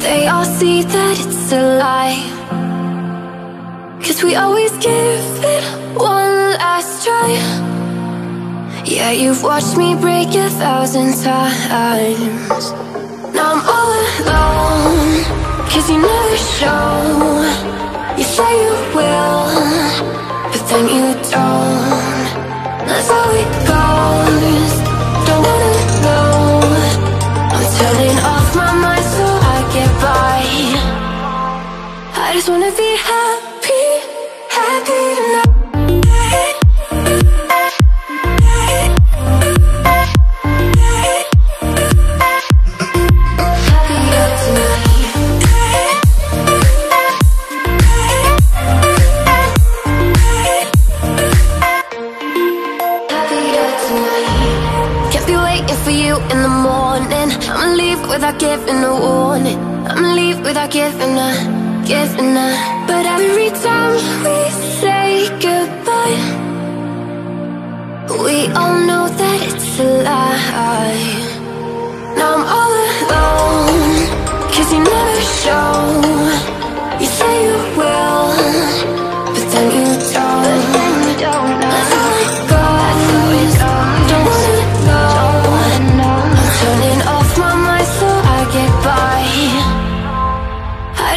They all see that it's a lie, cause we always give it one last try. Yeah, you've watched me break 1,000 times. Now I'm all alone, cause you never show. You say you will, but then you don't. That's how it goes, don't wanna know. I'm turning off my mind so I get by. I just wanna be happy, happy now. Without giving a warning, I'ma leave without giving a. But every time we say goodbye, we all know that it's a lie. Now I'm all alone, cause you never show. You say you will, but then you don't. That's how it goes, don't wanna know. I'm turning off my mind so I get by. I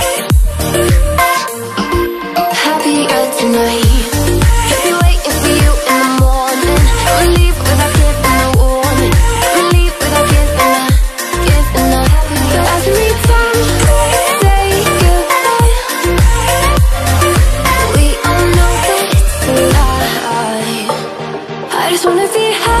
be happy, happy tonight.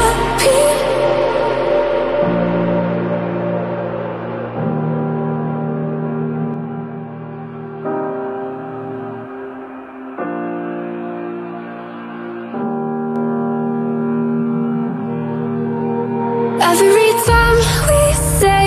Every time we say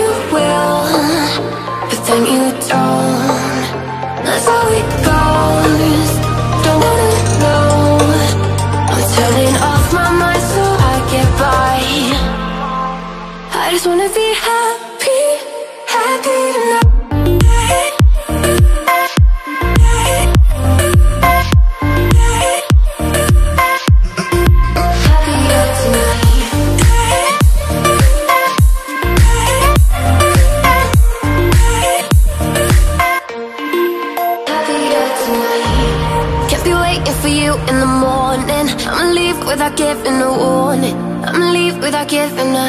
you will, but then you don't. That's how it goes, don't wanna know. I'm turning off my mind so I get by. I just wanna be happy, happy tonight. Without giving a warning, I'ma leave without giving a.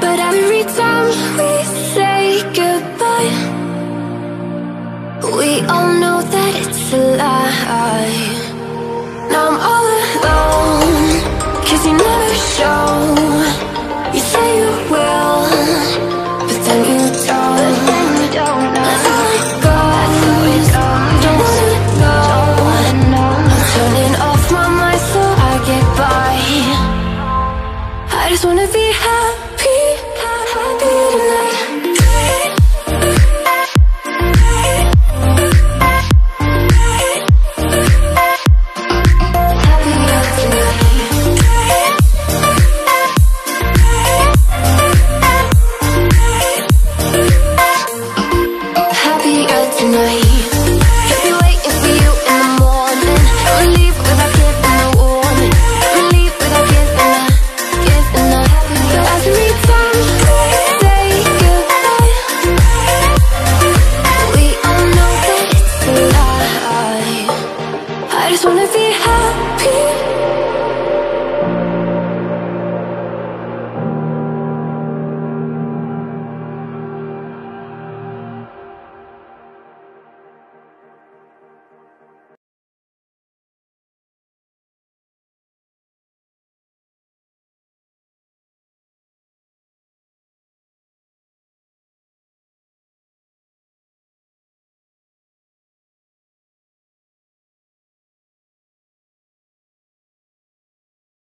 But every time we say goodbye, we all know that it's a lie.